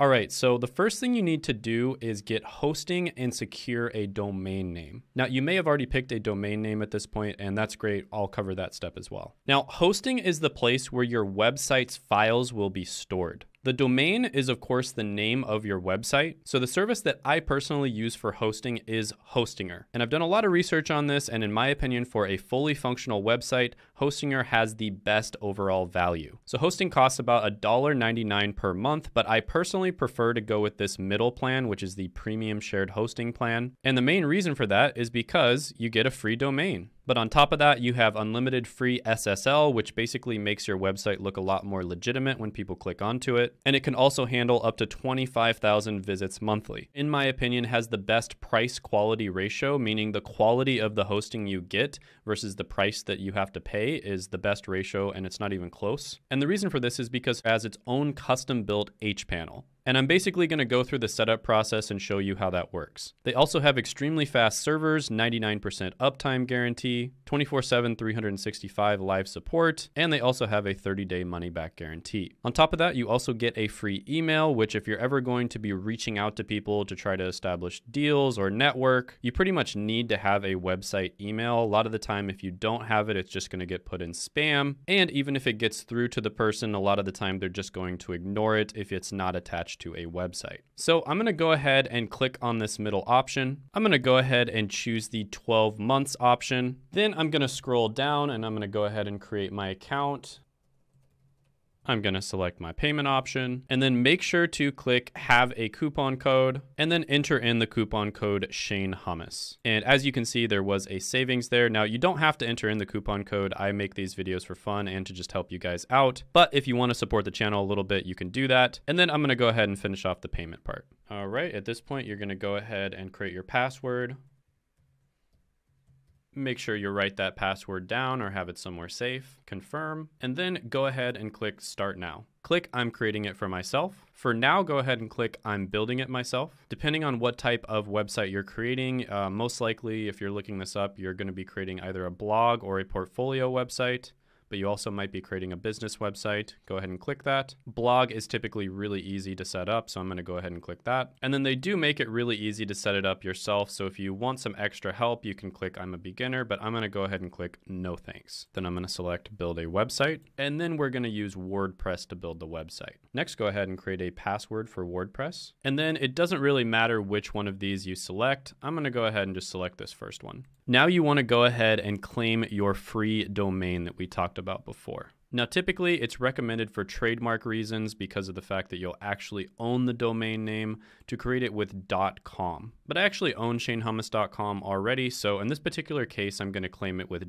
All right, so the first thing you need to do is get hosting and secure a domain name. Now, you may have already picked a domain name at this point, and that's great. I'll cover that step as well. Now, hosting is the place where your website's files will be stored. The domain is, of course, the name of your website. So the service that I personally use for hosting is Hostinger. And I've done a lot of research on this, and in my opinion, for a fully functional website, Hostinger has the best overall value. So hosting costs about $1.99 per month, but I personally prefer to go with this middle plan, which is the premium shared hosting plan. And the main reason for that is because you get a free domain. But on top of that, you have unlimited free SSL, which basically makes your website look a lot more legitimate when people click onto it. And it can also handle up to 25,000 visits monthly. In my opinion, has the best price quality ratio, meaning the quality of the hosting you get versus the price that you have to pay is the best ratio, and it's not even close. And the reason for this is because it has its own custom built H-panel. And I'm basically going to go through the setup process and show you how that works. They also have extremely fast servers, 99% uptime guarantee, 24/7, 365 live support, and they also have a 30-day money-back guarantee. On top of that, you also get a free email, which if you're ever going to be reaching out to people to try to establish deals or network, you pretty much need to have a website email. A lot of the time, if you don't have it, it's just going to get put in spam. And even if it gets through to the person, a lot of the time, they're just going to ignore it if it's not attached to a website. So I'm going to go ahead and click on this middle option. I'm going to go ahead and choose the 12 months option. Then I'm going to scroll down and I'm going to go ahead and create my account. I'm going to select my payment option and then make sure to click have a coupon code and then enter in the coupon code Shane Hummus. And as you can see, there was a savings there. Now you don't have to enter in the coupon code. I make these videos for fun and to just help you guys out. But if you want to support the channel a little bit, you can do that. And then I'm going to go ahead and finish off the payment part. All right. At this point, you're going to go ahead and create your password. Make sure you write that password down or have it somewhere safe, confirm, and then go ahead and click Start Now. Click I'm creating it for myself. For now, go ahead and click I'm building it myself. Depending on what type of website you're creating, most likely if you're looking this up, you're going to be creating either a blog or a portfolio website, but you also might be creating a business website. Go ahead and click that. Blog is typically really easy to set up, so I'm gonna go ahead and click that. And then they do make it really easy to set it up yourself, so if you want some extra help, you can click I'm a beginner, but I'm gonna go ahead and click no thanks. Then I'm gonna select build a website, and then we're gonna use WordPress to build the website. Next, go ahead and create a password for WordPress. And then it doesn't really matter which one of these you select. I'm gonna go ahead and just select this first one. Now you wanna go ahead and claim your free domain that we talked about before. Now, typically it's recommended for trademark reasons because of the fact that you'll actually own the domain name to create it with .com. But I actually own ShaneHummus.com already. So in this particular case, I'm going to claim it with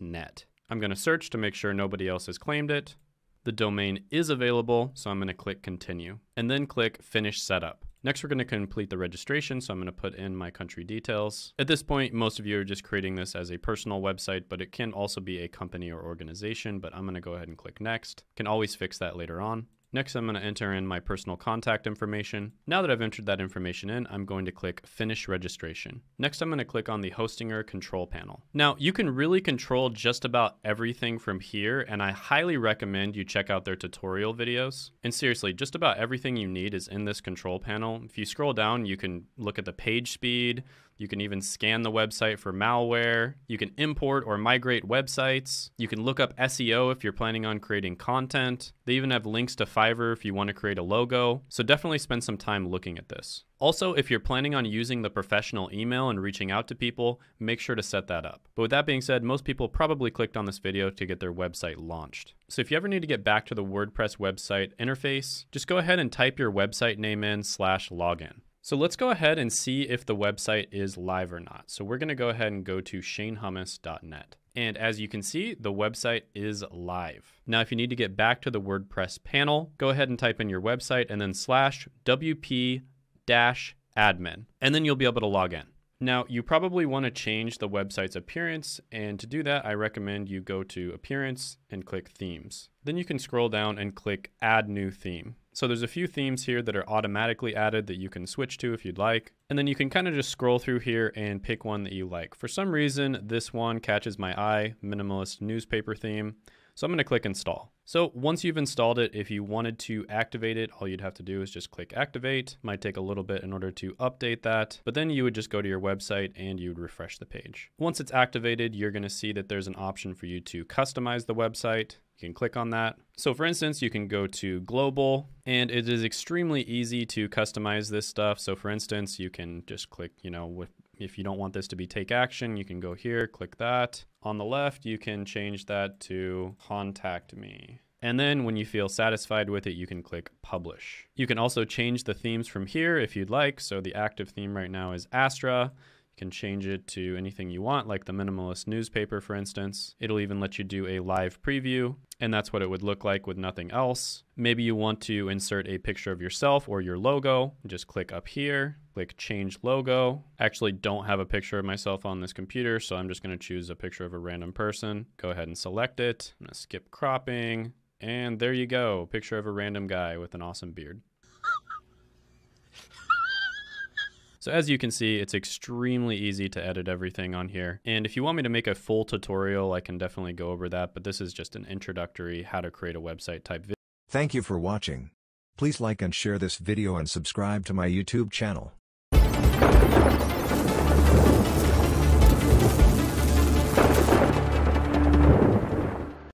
.net. I'm going to search to make sure nobody else has claimed it. The domain is available. So I'm going to click continue and then click finish setup. Next, we're going to complete the registration, so I'm going to put in my country details. At this point, most of you are just creating this as a personal website, but it can also be a company or organization, but I'm going to go ahead and click next. Can always fix that later on. Next, I'm going to enter in my personal contact information. Now that I've entered that information in, I'm going to click Finish Registration. Next, I'm going to click on the Hostinger Control Panel. Now, you can really control just about everything from here, and I highly recommend you check out their tutorial videos. And seriously, just about everything you need is in this control panel. If you scroll down, you can look at the page speed. You can even scan the website for malware. You can import or migrate websites. You can look up SEO if you're planning on creating content. They even have links to Fiverr if you want to create a logo. So definitely spend some time looking at this. Also, if you're planning on using the professional email and reaching out to people, make sure to set that up. But with that being said, most people probably clicked on this video to get their website launched. So if you ever need to get back to the WordPress website interface, just go ahead and type your website name in /login. So let's go ahead and see if the website is live or not. So we're going to go ahead and go to shanehummus.net. And as you can see, the website is live. Now, if you need to get back to the WordPress panel, go ahead and type in your website and then /wp-admin, and then you'll be able to log in. Now, you probably want to change the website's appearance. And to do that, I recommend you go to Appearance and click Themes. Then you can scroll down and click Add New Theme. So there's a few themes here that are automatically added that you can switch to if you'd like. And then you can kind of just scroll through here and pick one that you like. For some reason, this one catches my eye, Minimalist Newspaper Theme. So I'm going to click install. So once you've installed it, if you wanted to activate it, all you'd have to do is just click activate. Might take a little bit in order to update that, but then you would just go to your website and you would refresh the page. Once it's activated, you're going to see that there's an option for you to customize the website. You can click on that. So for instance, you can go to global, and it is extremely easy to customize this stuff. So for instance, you can just click, if you don't want this to be take action, you can go here, click that. On the left, you can change that to contact me. And then when you feel satisfied with it, you can click publish. You can also change the themes from here if you'd like. So the active theme right now is Astra. Can change it to anything you want, like the Minimalist Newspaper, for instance. It'll even let you do a live preview, and that's what it would look like with nothing else. Maybe you want to insert a picture of yourself or your logo. Just click up here, click change logo. I actually don't have a picture of myself on this computer, so I'm just gonna choose a picture of a random person. Go ahead and select it. I'm gonna skip cropping, and there you go. Picture of a random guy with an awesome beard. So as you can see, it's extremely easy to edit everything on here. And if you want me to make a full tutorial, I can definitely go over that, but this is just an introductory how to create a website type video. Thank you for watching. Please like and share this video and subscribe to my YouTube channel.